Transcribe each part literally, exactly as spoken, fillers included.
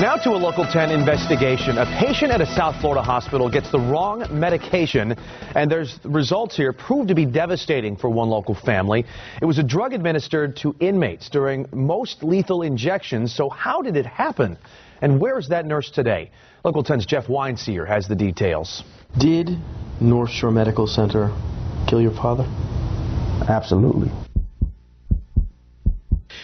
Now to a Local ten investigation. A patient at a South Florida hospital gets the wrong medication, and there's results here proved to be devastating for one local family. It was a drug administered to inmates during most lethal injections. So how did it happen? And where is that nurse today? Local ten's Jeff Weinsier has the details. Did North Shore Medical Center kill your father? Absolutely.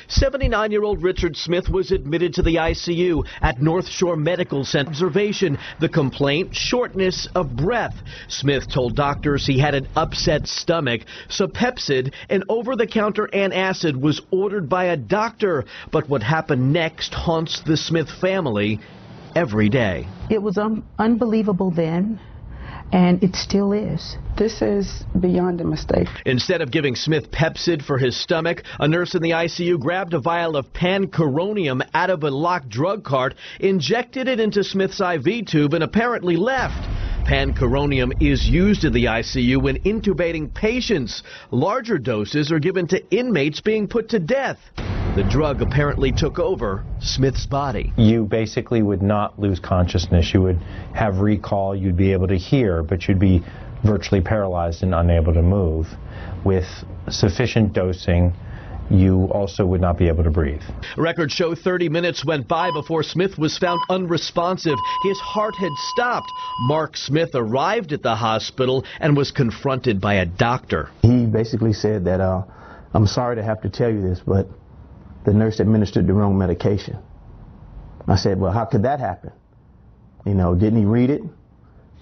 seventy-nine-year-old Richard Smith was admitted to the I C U at North Shore Medical Center. Observation, the complaint, shortness of breath. Smith told doctors he had an upset stomach, so Pepcid, an over-the-counter antacid, was ordered by a doctor. But what happened next haunts the Smith family every day. It was un- unbelievable then. And it still is. This is beyond a mistake. Instead of giving Smith Pepcid for his stomach, a nurse in the I C U grabbed a vial of Pancuronium out of a locked drug cart, injected it into Smith's I V tube, and apparently left. Pancuronium is used in the I C U when intubating patients. Larger doses are given to inmates being put to death. The drug apparently took over Smith's body. You basically would not lose consciousness. You would have recall. You'd be able to hear, but you'd be virtually paralyzed and unable to move. With sufficient dosing, you also would not be able to breathe. Records show thirty minutes went by before Smith was found unresponsive. His heart had stopped. Mark Smith arrived at the hospital and was confronted by a doctor. He basically said that, uh, I'm sorry to have to tell you this, but the nurse administered the wrong medication. I said, well, how could that happen? You know, didn't he read it?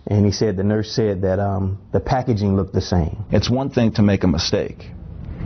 And he said the nurse said that um, the packaging looked the same. It's one thing to make a mistake.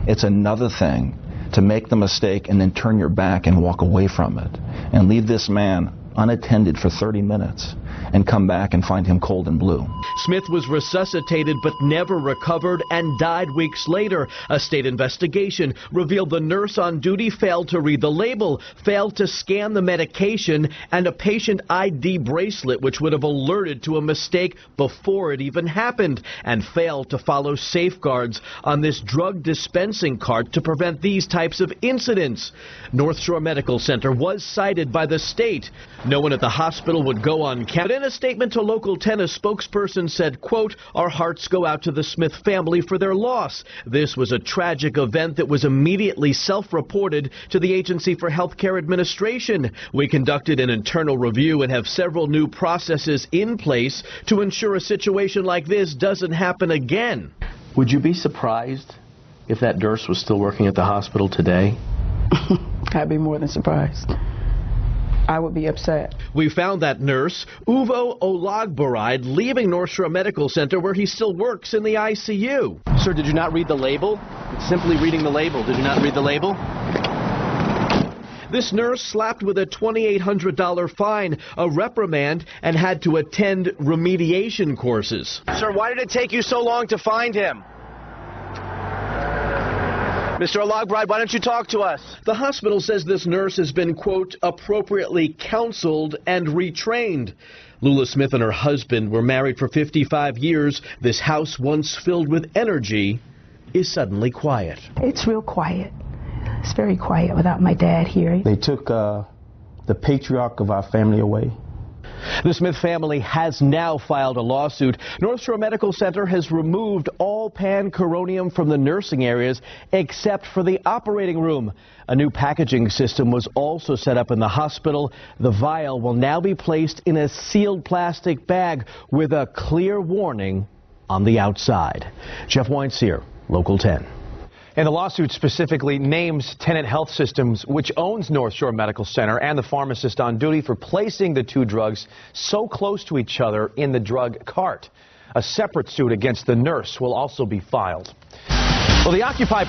It's another thing to make the mistake and then turn your back and walk away from it and leave this man unattended for thirty minutes and come back and find him cold and blue. Smith was resuscitated but never recovered and died weeks later. A state investigation revealed the nurse on duty failed to read the label, failed to scan the medication, and a patient I D bracelet which would have alerted to a mistake before it even happened, and failed to follow safeguards on this drug dispensing cart to prevent these types of incidents. North Shore Medical Center was cited by the state. No one at the hospital would go on camera. In a statement to Local ten, a spokesperson said, quote, our hearts go out to the Smith family for their loss. This was a tragic event that was immediately self-reported to the Agency for Healthcare Administration. We conducted an internal review and have several new processes in place to ensure a situation like this doesn't happen again. Would you be surprised if that nurse was still working at the hospital today? I'd be more than surprised. I would be upset. We found that nurse, Uvo Olagbaride, leaving North Shore Medical Center where he still works in the I C U. Sir, did you not read the label? It's simply reading the label. Did you not read the label? This nurse slapped with a twenty-eight hundred dollar fine, a reprimand, and had to attend remediation courses. Sir, why did it take you so long to find him? Mister Olagbaride, why don't you talk to us? The hospital says this nurse has been, quote, appropriately counseled and retrained. Lula Smith and her husband were married for fifty-five years. This house, once filled with energy, is suddenly quiet. It's real quiet. It's very quiet without my dad here. They took uh, the patriarch of our family away. The Smith family has now filed a lawsuit. North Shore Medical Center has removed all Pancuronium from the nursing areas except for the operating room. A new packaging system was also set up in the hospital. The vial will now be placed in a sealed plastic bag with a clear warning on the outside. Jeff Weinsier, Local ten. And the lawsuit specifically names Tenet Health Systems, which owns North Shore Medical Center, and the pharmacist on duty for placing the two drugs so close to each other in the drug cart. A separate suit against the nurse will also be filed. Well, the Occupy